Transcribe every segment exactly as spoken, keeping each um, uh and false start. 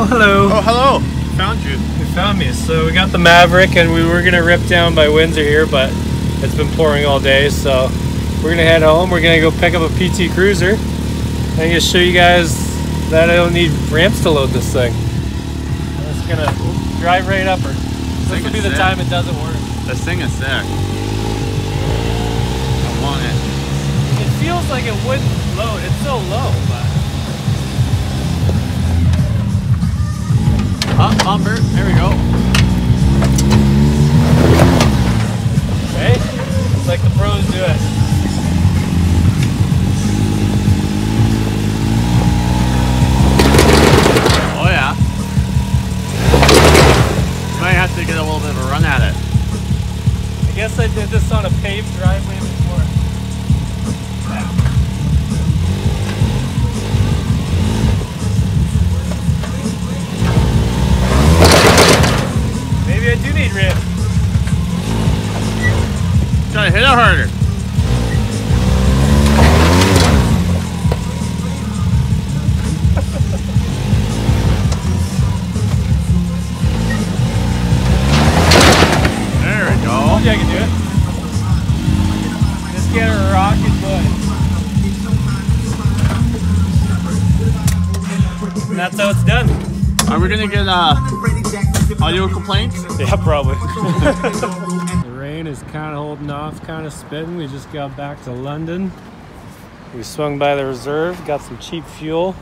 Oh, hello. Oh, hello. Found you. You found me. So we got the Maverick, and we were going to rip down by Windsor here, but it's been pouring all day, so we're going to head home. We're going to go pick up a P T Cruiser. I'm going to show you guys that I don't need ramps to load this thing. I'm just going to drive right up her. This will be the time it doesn't work. This thing is sick. I want it. It feels like it wouldn't load. It's so low, but... Up bumper, there we go. Okay, it's like the pros do it. Oh yeah. Might have to get a little bit of a run at it. I guess I did this on a paved driveway before. Yeah. I do need ramps. Try to hit it harder. There we go. Yeah, I can do it. Just get a rocket butt. And that's how it's done. Are we gonna get uh audio complaints? Yeah, probably. The rain is kind of holding off, kind of spitting. We just got back to London. We swung by the reserve, got some cheap fuel.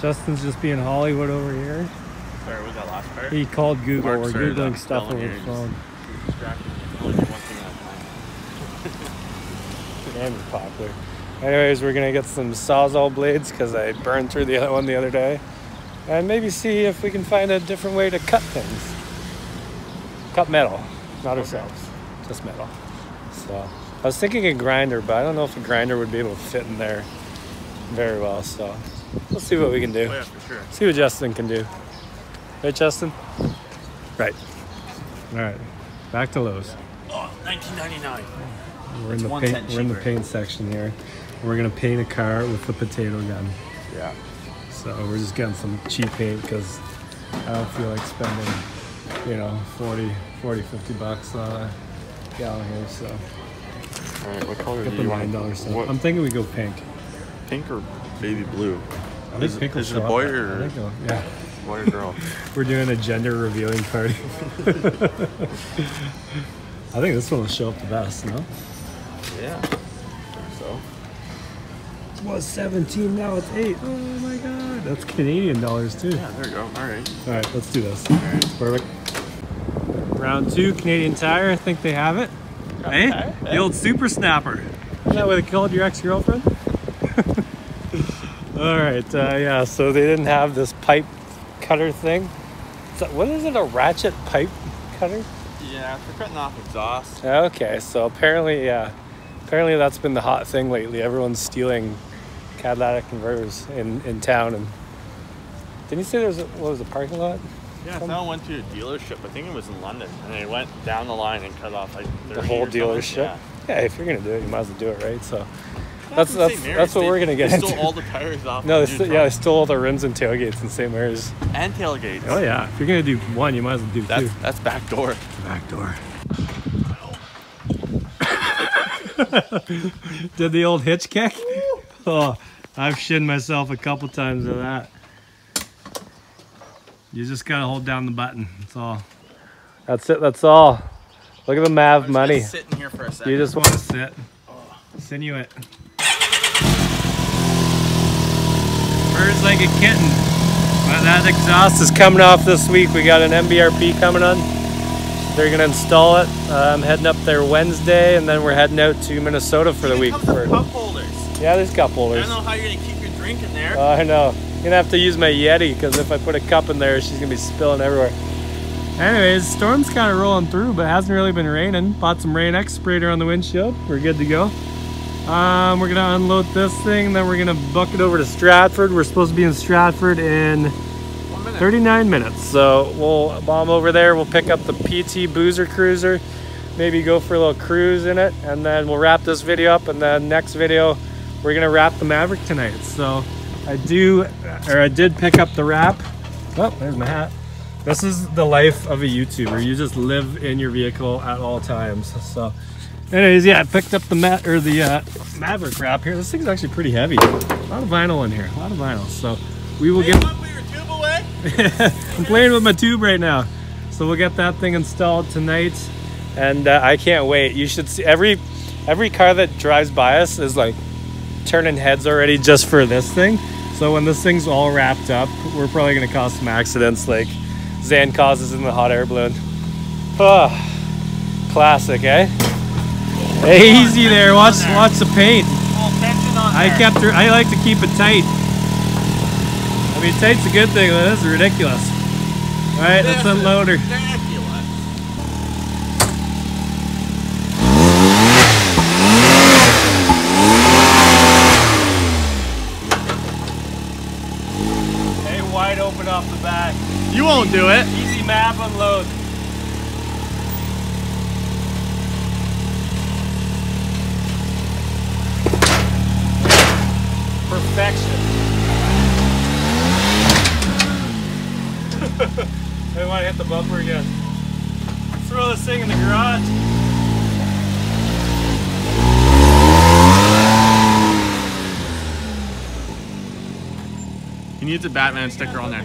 Justin's just being Hollywood over here. Sorry, was that last part? He called Google. Mark, we're Googling stuff over the phone. Damn, it's popular. Anyways, we're going to get some Sawzall blades because I burned through the other one the other day. And maybe see if we can find a different way to cut things. Cut metal, not ourselves, okay. Just metal. So I was thinking a grinder, but I don't know if a grinder would be able to fit in there very well. So we'll see what we can do. Oh, yeah, for sure. See what Justin can do. Right, Justin? Right. All right, back to Lowe's. Oh, nineteen ninety-nine. We're in the paint, we're in the paint section here. We're gonna paint a car with the potato gun. Yeah. So we're just getting some cheap paint because I don't feel like spending, you know, forty, fifty bucks on a gallon here, so. All right, what color do you want? nine dollar stuff. I'm thinking we go pink. Pink or baby blue? I think is pink is it a boy or? I think it'll, yeah. Boy or girl? We're doing a gender revealing party. I think this one will show up the best, no? Yeah, I think so. Was seventeen, now it's eight. Oh my god, that's Canadian dollars too. Yeah, there you go. All right, all right, let's do this. All right, perfect. Round two, Canadian Tire. I think they have it. Hey, eh? The old super snapper. Isn't that what they called your ex-girlfriend? All right, uh, yeah. So they didn't have this pipe cutter thing. So what is it? A ratchet pipe cutter? Yeah, for cutting off exhaust. Okay, so apparently, yeah, apparently that's been the hot thing lately. Everyone's stealing Cadillac converters in, in town. And didn't you say there was a, what was a parking lot? Yeah, something? Someone went to a dealership. I think it was in London, and they went down the line and cut off like the whole dealership. Yeah. Yeah, if you're gonna do it, you might as well do it right. So that's that's that's, that's what they, we're gonna get. They stole into. all the tires off. No, they yeah, they stole all the rims and tailgates in Saint Mary's. And tailgates. Oh yeah, if you're gonna do one, you might as well do that's, two. That's back door. Back door. Did the old hitch kick? Oh, I've shinned myself a couple times with that. You just gotta hold down the button. That's all. That's it. That's all. Look at the Mav money. Sit in here for a second. You just want to sit. Oh. Sinew it. Birds like a kitten. Well, that exhaust is coming off this week. We got an M B R P coming on. They're gonna install it. Uh, I'm heading up there Wednesday, and then we're heading out to Minnesota for the week. For cup holders. Yeah, there's cup holders. I don't know how you're gonna keep your drink in there. Uh, I know. I'm gonna have to use my Yeti because if I put a cup in there, she's gonna be spilling everywhere. Anyways, storm's kind of rolling through, but it hasn't really been raining. Bought some Rain-X sprayer on the windshield. We're good to go. Um, we're gonna unload this thing, then we're gonna book it over to Stratford. We're supposed to be in Stratford in thirty-nine minutes, so we'll bomb over there. We'll pick up the P T Boozer Cruiser, maybe go for a little cruise in it, and then we'll wrap this video up. And then next video, we're gonna wrap the Maverick tonight. So I do, or I did pick up the wrap. Oh, there's my hat. This is the life of a YouTuber. You just live in your vehicle at all times. So anyways, yeah, I picked up the mat or the uh, Maverick wrap here. This thing's actually pretty heavy. A lot of vinyl in here, a lot of vinyl. So we will hey, get your tube away. I'm playing with my tube right now. So we'll get that thing installed tonight. And uh, I can't wait. You should see every every car that drives by us is like turning heads already just for this thing. So when this thing's all wrapped up, we're probably gonna cause some accidents like Zan causes in the hot air balloon. Oh, classic, eh? Hey, easy there. Watch, watch the paint. I kept her. I like to keep it tight. I mean, tight's a good thing, but this is ridiculous. All right, let's unload her. Hey, wide open off the back. You won't do it. Easy map unload. Perfection. I want to hit the bumper again. Throw this thing in the garage. He needs a Batman sticker on there.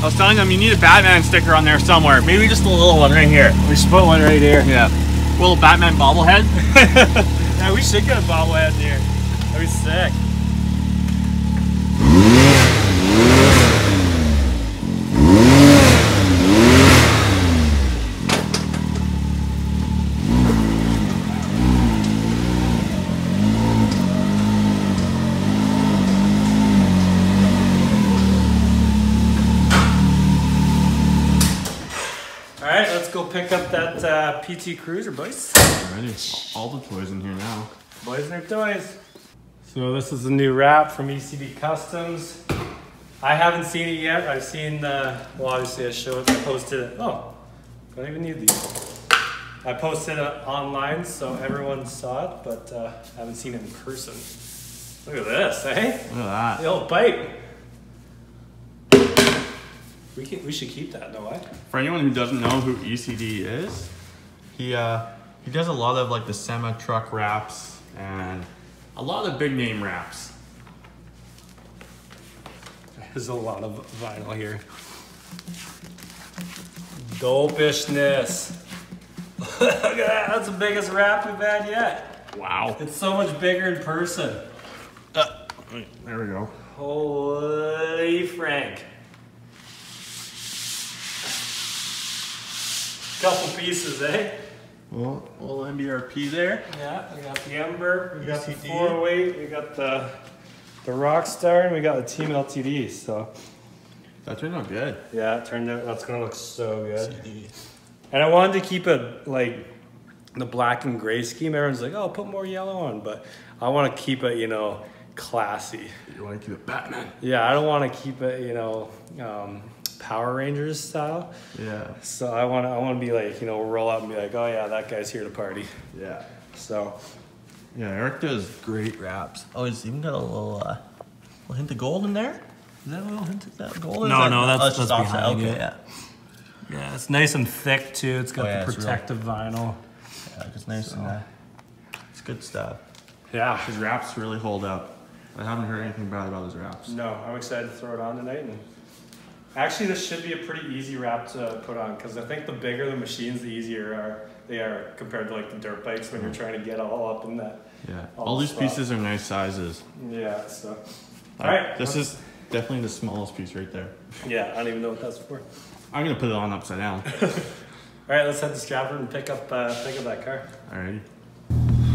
I was telling them you need a Batman sticker on there somewhere. Maybe just a little one right here. We should put one right here. Yeah. A little Batman bobblehead. Yeah, we should get a bobblehead here. That'd be sick. Pick up that uh, P T Cruiser, boys. Alrighty, all the toys in here now. Boys and their toys. So this is the new wrap from E C D Customs. I haven't seen it yet. I've seen the, well obviously I showed it, I posted it. Oh, I don't even need these. I posted it online so everyone saw it, but uh, I haven't seen it in person. Look at this, eh? Look at that. The old bike. We, can, we should keep that, no way. For anyone who doesn't know who E C D is, he uh, he does a lot of like the semi truck wraps and a lot of big name wraps. There's a lot of vinyl here. Dopishness. Look at that. That's the biggest wrap we've had yet. Wow. It's so much bigger in person. Uh, there we go. Holy Frank. Couple pieces, eh? Well, a little M B R P there. Yeah, we got the Ember, we got the four oh eight, we got the the Rockstar, and we got the Team L T D. So that turned out good. Yeah, it turned out. That's gonna look so good. C D. And I wanted to keep it like the black and gray scheme. Everyone's like, "Oh, put more yellow on," but I want to keep it, you know, classy. You want to keep it Batman? Yeah, I don't want to keep it, you know. Um, Power Rangers style. Yeah. So I want to I want to be like, you know, roll up and be like, oh yeah, that guy's here to party. Yeah. So. Yeah, Eric does great wraps. Oh, he's even got a little, uh, little hint of gold in there. Is that a little hint of that gold? No, that, no, that's, oh, that's just off. Okay, yeah. Yeah, it's nice and thick too. It's got oh, yeah, the protective real... vinyl. Yeah, it's nice so. and uh, it's good stuff. Yeah, his wraps really hold up. I haven't heard anything bad about his wraps. No, I'm excited to throw it on tonight. And actually, this should be a pretty easy wrap to put on because I think the bigger the machines, the easier are they are compared to like the dirt bikes when you're trying to get all up in that. Yeah, all, all these stuff. Pieces are nice sizes. Yeah, so. All right. This is definitely the smallest piece right there. Yeah, I don't even know what that's for. I'm gonna put it on upside down. All right, let's head to Stratford and pick up uh, pick up that car. All right.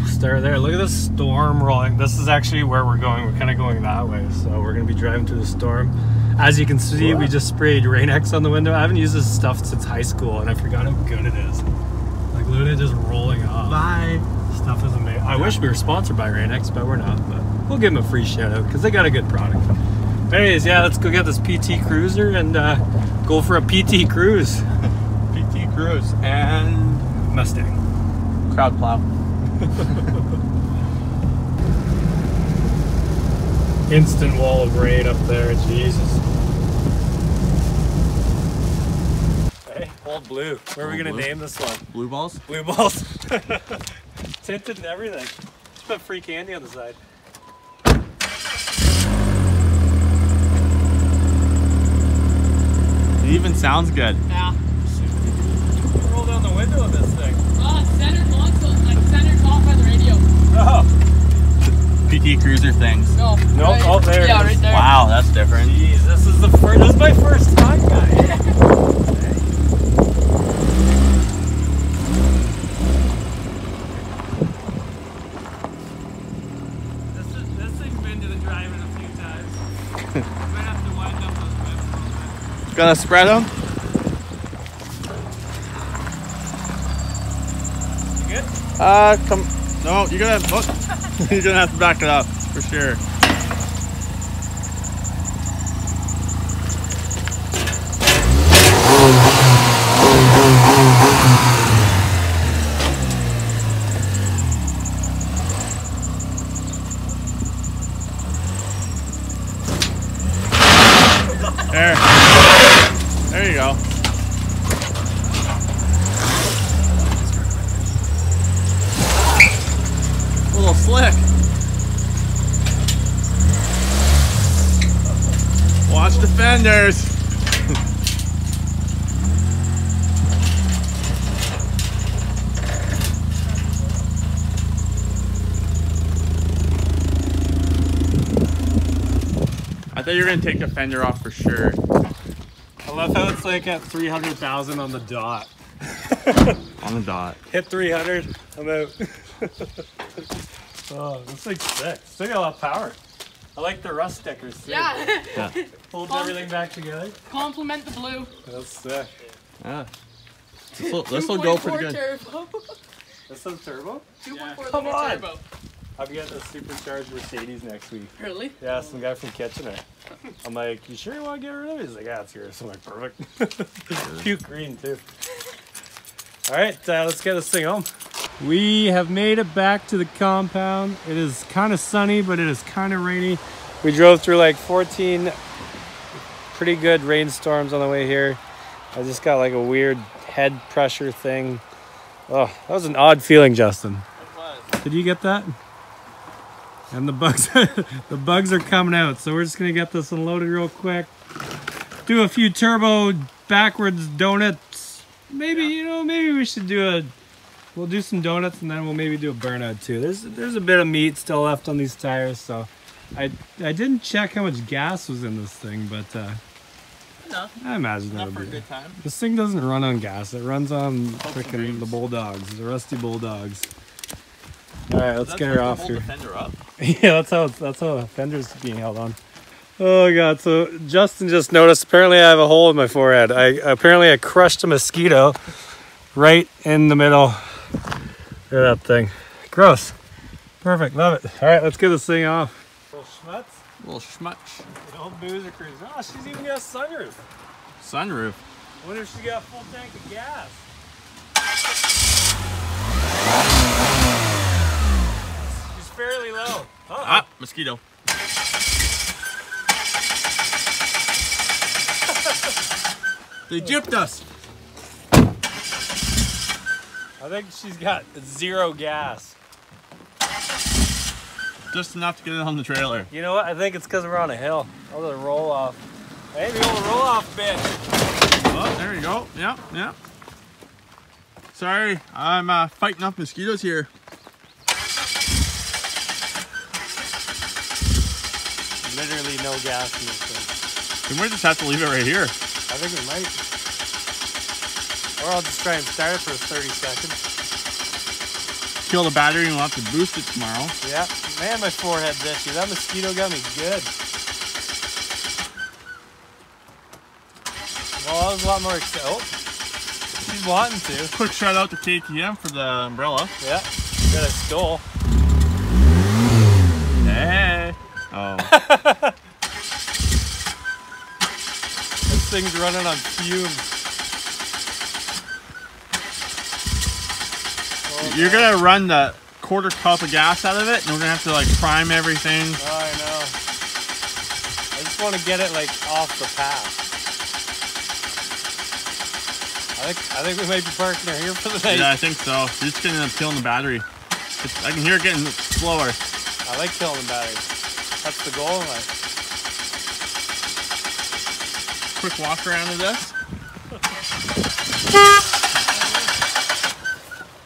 Start there. Look at the storm rolling. This is actually where we're going. We're kind of going that way, so we're gonna be driving through the storm. As you can see, we just sprayed Rain-X on the window. I haven't used this stuff since high school, and I forgot how good it is. Like, literally just rolling off. Bye. Stuff is amazing. I wish we were sponsored by Rain-X, but we're not. But we'll give them a free shout out because they got a good product. Anyways, yeah, let's go get this P T Cruiser and uh, Go for a P T Cruise. P T Cruise and Mustang. Crowd plow. Instant wall of rain up there, Jesus. Hey, old blue. What are old we gonna blue. name this one? Blue balls? Blue balls. Tinted and everything. Just put free candy on the side. It even sounds good. Yeah. Roll down the window of this thing. Oh, it's centered console, like centered off by the radio. Oh. P T Cruiser things. No. Nope. Right. Oh, there. Yeah, right there. Wow, that's different. Jeez, this is the first. This is my first time, guys. This is this thing's been to the driver a few times. We might have to wind up those whips a little bit. Gonna spread them. Uh, come. No, you're gonna have to, oh, you're gonna have to back it up for sure. There. There you go. Slick. Watch the fenders. I thought you were gonna take the fender off for sure. I love how it's like at three hundred thousand on the dot. On the dot. Hit three hundred. I'm out. Oh, this thing's sick. It's got a lot of power. I like the rust stickers too. Yeah. Yeah. Holds Com everything back together. Compliment the blue. That's sick. Yeah. This will go pretty good. Turbo. This is turbo? two point four yeah. Come on. Turbo. I've got a supercharged Mercedes next week. Really? Yeah, some guy from Kitchener. I'm like, you sure you want to get rid of it? He's like, yeah, it's yours. I'm like, perfect. Cute green too. All right, uh, let's get this thing home. We have made it back to the compound. It is kind of sunny, but it is kind of rainy. We drove through like fourteen pretty good rainstorms on the way here. I just got like a weird head pressure thing. Oh, that was an odd feeling, Justin. It was. Did you get that? And the bugs, the bugs are coming out. So we're just gonna get this unloaded real quick. Do a few turbo backwards donuts. Maybe, yeah. you know, maybe we should do a We'll do some donuts and then we'll maybe do a burnout too. There's there's a bit of meat still left on these tires, so I I didn't check how much gas was in this thing, but uh, enough. I imagine enough that would for be a good time. This thing doesn't run on gas; it runs on freaking the bulldogs, the rusty bulldogs. All right, let's that's get her off hold here. The fender up. Yeah, that's how it's, that's how the fender's being held on. Oh god! So Justin just noticed. Apparently, I have a hole in my forehead. I apparently I crushed a mosquito right in the middle. Look at that thing. Gross. Perfect. Love it. All right, let's get this thing off. Little schmutz. Little schmutz. The old boozer cruise. Oh, she's even got a sunroof. Sunroof? I wonder if she got a full tank of gas. She's fairly low. Uh-oh. Ah, mosquito. They gypped us. I think she's got zero gas. Just enough to get it on the trailer. You know what? I think it's because we're on a hill. Oh, the roll off. Hey, the old roll off bit. Oh, there you go. Yep, yep. Sorry, I'm uh, fighting off mosquitoes here. Literally no gas in this thing. We might just have to leave it right here. I think we might. Or I'll just try and start it for thirty seconds. Kill the battery and we'll have to boost it tomorrow. Yeah. Man, my forehead's itchy. That mosquito got me good. Well, that was a lot more exciting. Oh, she's wanting to. Quick shout out to K T M for the umbrella. Yeah. Got a stole. Hey. Oh. It's thing's running on fumes. Oh, You're man. gonna run the quarter cup of gas out of it, and we're gonna have to like prime everything. Oh, I know. I just want to get it like off the path. I think, I think we might be parking her here for the night. Yeah, I think so. You're just gonna end up killing the battery. It's, I can hear it getting slower. I like killing the battery. That's the goal. Like, quick walk around of this.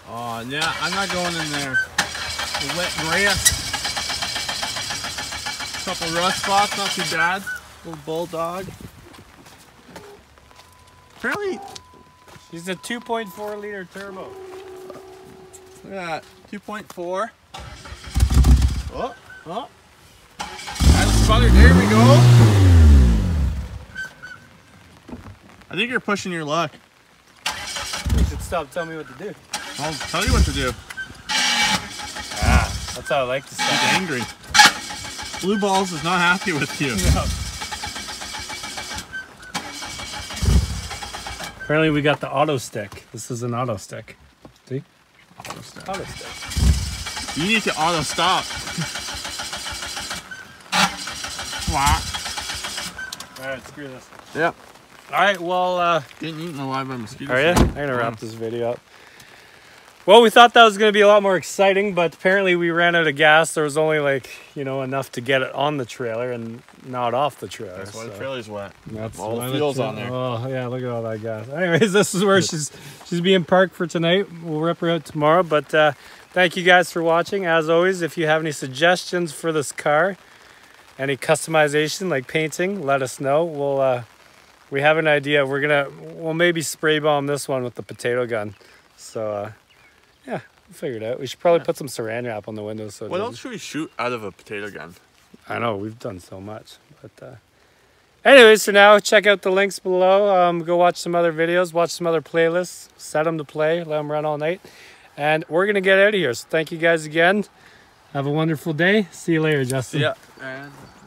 Oh yeah, I'm not going in there. The wet grass. Couple rust spots, not too bad. Little bulldog. Apparently, she's a two point four liter turbo. Look at that, two point four. Oh, oh. That's sputtered. There we go. I think you're pushing your luck. You should stop telling me what to do. I'll tell you what to do. Ah, that's how I like to stop. He's angry. Blue Balls is not happy with you. No. Apparently we got the auto stick. This is an auto stick. See? Auto stick. Auto stick. You need to auto stop. Wow. All right, screw this. Yep. Yeah. All right, well, uh, getting eaten alive by mosquitoes. Are you? I'm gonna wrap this video up. Well, we thought that was gonna be a lot more exciting, but apparently we ran out of gas. There was only like, you know, enough to get it on the trailer and not off the trailer. That's why so. the trailer's wet. That's all the fuel's on there. Oh yeah, look at all that gas. Anyways, this is where she's she's being parked for tonight. We'll rip her out tomorrow. But uh, thank you guys for watching. As always, if you have any suggestions for this car, any customization like painting, let us know. We'll. Uh, We have an idea. We're gonna, we'll maybe spray bomb this one with the potato gun. So, uh, yeah, we'll figure it out. We should probably yeah. put some saran wrap on the windows. So what else should we shoot out of a potato gun? I know, we've done so much. But, uh, anyways, for now, check out the links below. Um, go watch some other videos, watch some other playlists, set them to play, let them run all night. And we're gonna get out of here. So, thank you guys again. Have a wonderful day. See you later, Justin. Yeah. And